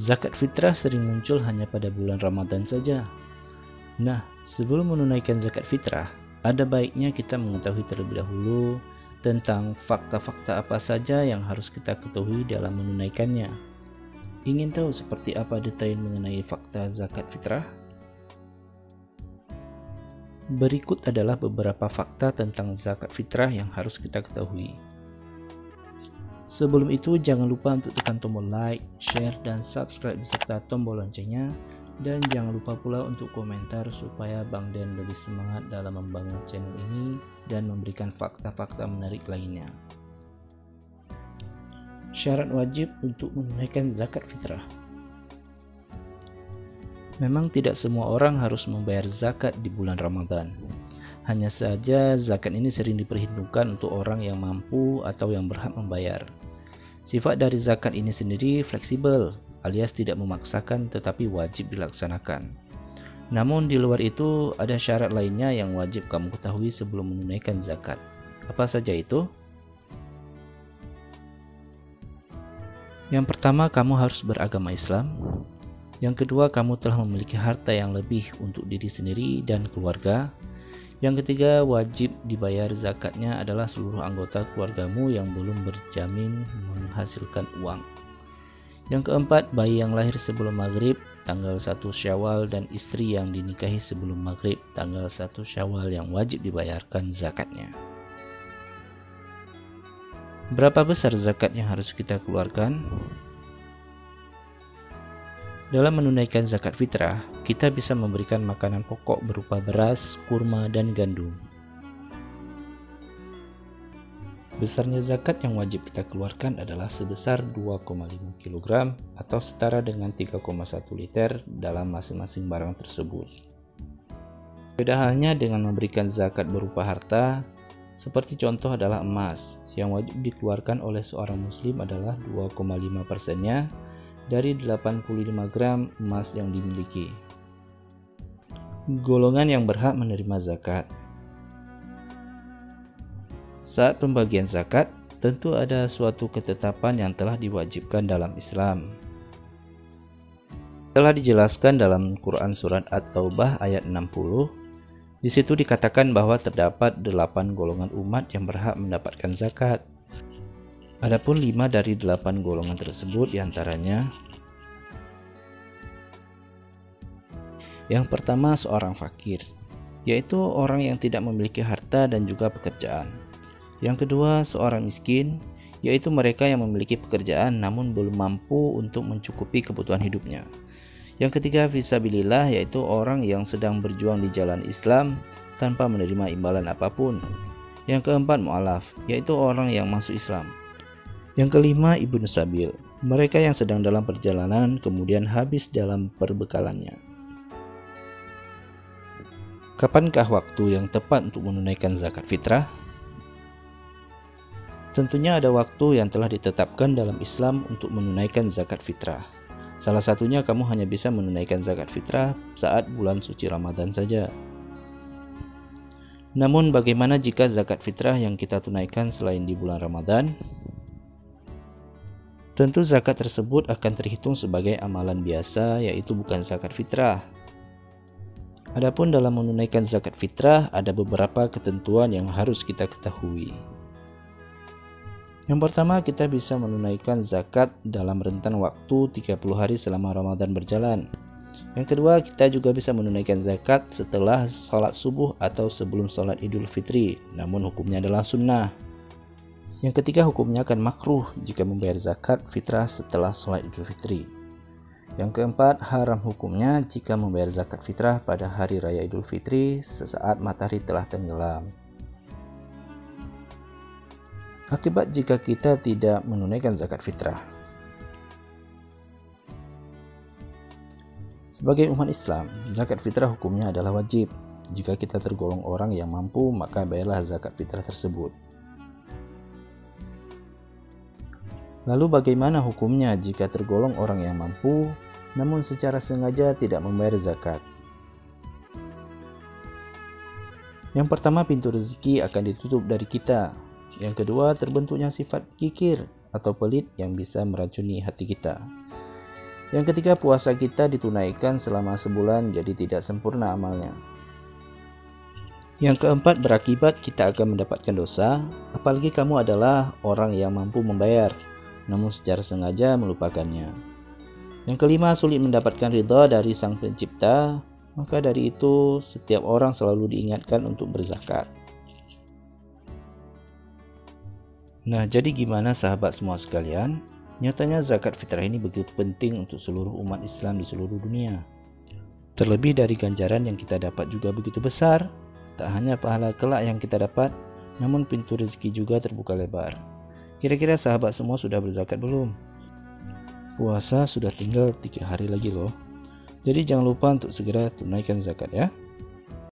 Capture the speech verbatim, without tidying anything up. Zakat fitrah sering muncul hanya pada bulan Ramadhan saja. Nah, sebelum menunaikan zakat fitrah, ada baiknya kita mengetahui terlebih dahulu tentang fakta-fakta apa saja yang harus kita ketahui dalam menunaikannya. Ingin tahu seperti apa detail mengenai fakta zakat fitrah? Berikut adalah beberapa fakta tentang zakat fitrah yang harus kita ketahui. Sebelum itu, jangan lupa untuk tekan tombol like, share, dan subscribe beserta tombol loncengnya. Dan jangan lupa pula untuk komentar supaya Bang Den lebih semangat dalam membangun channel ini dan memberikan fakta-fakta menarik lainnya. Syarat wajib untuk menunaikan zakat fitrah. Memang tidak semua orang harus membayar zakat di bulan Ramadan. Hanya saja zakat ini sering diperhitungkan untuk orang yang mampu atau yang berhak membayar. Sifat dari zakat ini sendiri fleksibel, alias tidak memaksakan tetapi wajib dilaksanakan. Namun di luar itu ada syarat lainnya yang wajib kamu ketahui sebelum menunaikan zakat. Apa saja itu? Yang pertama, kamu harus beragama Islam. Yang kedua, kamu telah memiliki harta yang lebih untuk diri sendiri dan keluarga. Yang ketiga, wajib dibayar zakatnya adalah seluruh anggota keluargamu yang belum berjamin menghasilkan uang. Yang keempat, bayi yang lahir sebelum maghrib tanggal satu Syawal dan istri yang dinikahi sebelum maghrib tanggal satu Syawal yang wajib dibayarkan zakatnya. Berapa besar zakat yang harus kita keluarkan? Dalam menunaikan zakat fitrah, kita bisa memberikan makanan pokok berupa beras, kurma, dan gandum. Besarnya zakat yang wajib kita keluarkan adalah sebesar dua koma lima kilogram atau setara dengan tiga koma satu liter dalam masing-masing barang tersebut. Beda halnya dengan memberikan zakat berupa harta, seperti contoh adalah emas, yang wajib dikeluarkan oleh seorang muslim adalah dua koma lima persennya dari delapan puluh lima gram emas yang dimiliki. Golongan yang berhak menerima zakat. Saat pembagian zakat, tentu ada suatu ketetapan yang telah diwajibkan dalam Islam. Telah dijelaskan dalam Quran Surat At-Taubah ayat enam puluh, di situ dikatakan bahwa terdapat delapan golongan umat yang berhak mendapatkan zakat. Adapun lima dari delapan golongan tersebut diantaranya, yang pertama seorang fakir, yaitu orang yang tidak memiliki harta dan juga pekerjaan. Yang kedua, seorang miskin, yaitu mereka yang memiliki pekerjaan namun belum mampu untuk mencukupi kebutuhan hidupnya. Yang ketiga, fisabilillah, yaitu orang yang sedang berjuang di jalan Islam tanpa menerima imbalan apapun. Yang keempat, mualaf, yaitu orang yang masuk Islam. Yang kelima, ibnu sabil, mereka yang sedang dalam perjalanan kemudian habis dalam perbekalannya. Kapankah waktu yang tepat untuk menunaikan zakat fitrah? Tentunya ada waktu yang telah ditetapkan dalam Islam untuk menunaikan zakat fitrah. Salah satunya, kamu hanya bisa menunaikan zakat fitrah saat bulan suci Ramadan saja. Namun bagaimana jika zakat fitrah yang kita tunaikan selain di bulan Ramadan? Tentu zakat tersebut akan terhitung sebagai amalan biasa, yaitu bukan zakat fitrah. Adapun dalam menunaikan zakat fitrah, ada beberapa ketentuan yang harus kita ketahui. Yang pertama, kita bisa menunaikan zakat dalam rentan waktu tiga puluh hari selama Ramadan berjalan. Yang kedua, kita juga bisa menunaikan zakat setelah sholat subuh atau sebelum sholat Idul Fitri, namun hukumnya adalah sunnah. Yang ketiga, hukumnya akan makruh jika membayar zakat fitrah setelah sholat Idul Fitri. Yang keempat, haram hukumnya jika membayar zakat fitrah pada hari raya Idul Fitri sesaat matahari telah tenggelam. Akibat jika kita tidak menunaikan zakat fitrah. Sebagai umat Islam, zakat fitrah hukumnya adalah wajib. Jika kita tergolong orang yang mampu, maka bayarlah zakat fitrah tersebut. Lalu bagaimana hukumnya jika tergolong orang yang mampu, namun secara sengaja tidak membayar zakat? Yang pertama, pintu rezeki akan ditutup dari kita. Yang kedua, terbentuknya sifat kikir atau pelit yang bisa meracuni hati kita. yang ketika puasa kita ditunaikan selama sebulan jadi tidak sempurna amalnya. Yang keempat, berakibat kita akan mendapatkan dosa, apalagi kamu adalah orang yang mampu membayar, namun secara sengaja melupakannya. Yang kelima, sulit mendapatkan ridha dari Sang Pencipta, maka dari itu setiap orang selalu diingatkan untuk berzakat. Nah, jadi gimana sahabat semua sekalian? Nyatanya zakat fitrah ini begitu penting untuk seluruh umat Islam di seluruh dunia. Terlebih dari ganjaran yang kita dapat juga begitu besar. Tak hanya pahala kelak yang kita dapat, namun pintu rezeki juga terbuka lebar. Kira-kira sahabat semua sudah berzakat belum? Puasa sudah tinggal tiga hari lagi loh. Jadi jangan lupa untuk segera tunaikan zakat ya.